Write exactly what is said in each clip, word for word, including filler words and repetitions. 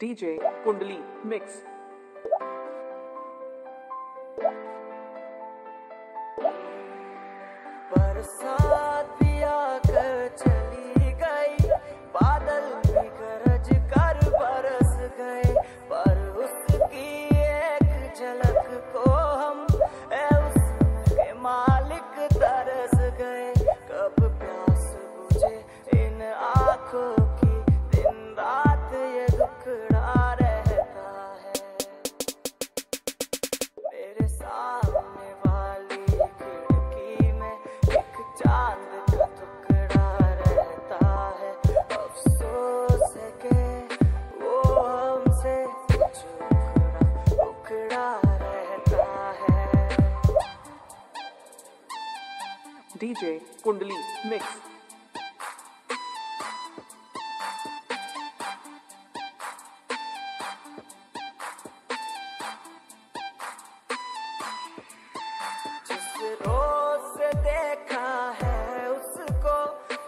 D J Kundali Mix. बरसात भी आकर चली गई, बादल भी गरज कर बरस गए, पर उसकी एक झलक को हम ए उसके मालिक तरस गए। कब प्यास बुझे इन आँखों की, दिन रात ये दुखड़ा रहता है। मेरे सामने वाली खिड़की में एक चांद का टुकड़ा रहता है। अफसोस है कि वो हमसे टुकड़ा टुकड़ा रहता है। D J Kundali Mix. रोज से देखा है उसको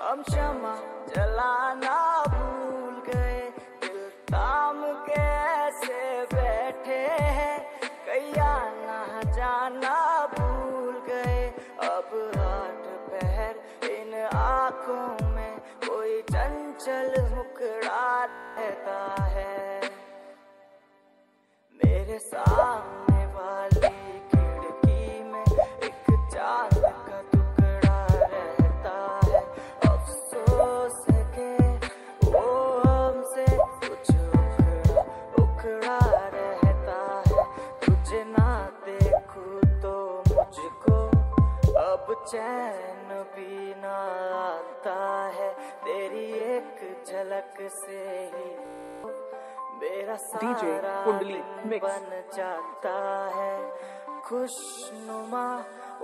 हम, क्षमा जलाना भूल गए। दिल ताम कैसे बैठे हैं, कहीं आना जाना भूल गए। अब आठ पहर इन आँखों में कोई चंचल मुखड़ा रहता है। मेरे सामने वाली चैन भी ना आता है, तेरी एक झलक से ही मेरा सारा दिन बन जाता है। खुशनुमा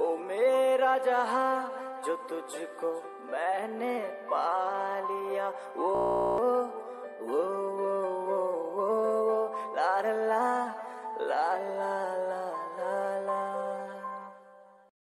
ओ मेरा जहां, जो तुझको मैंने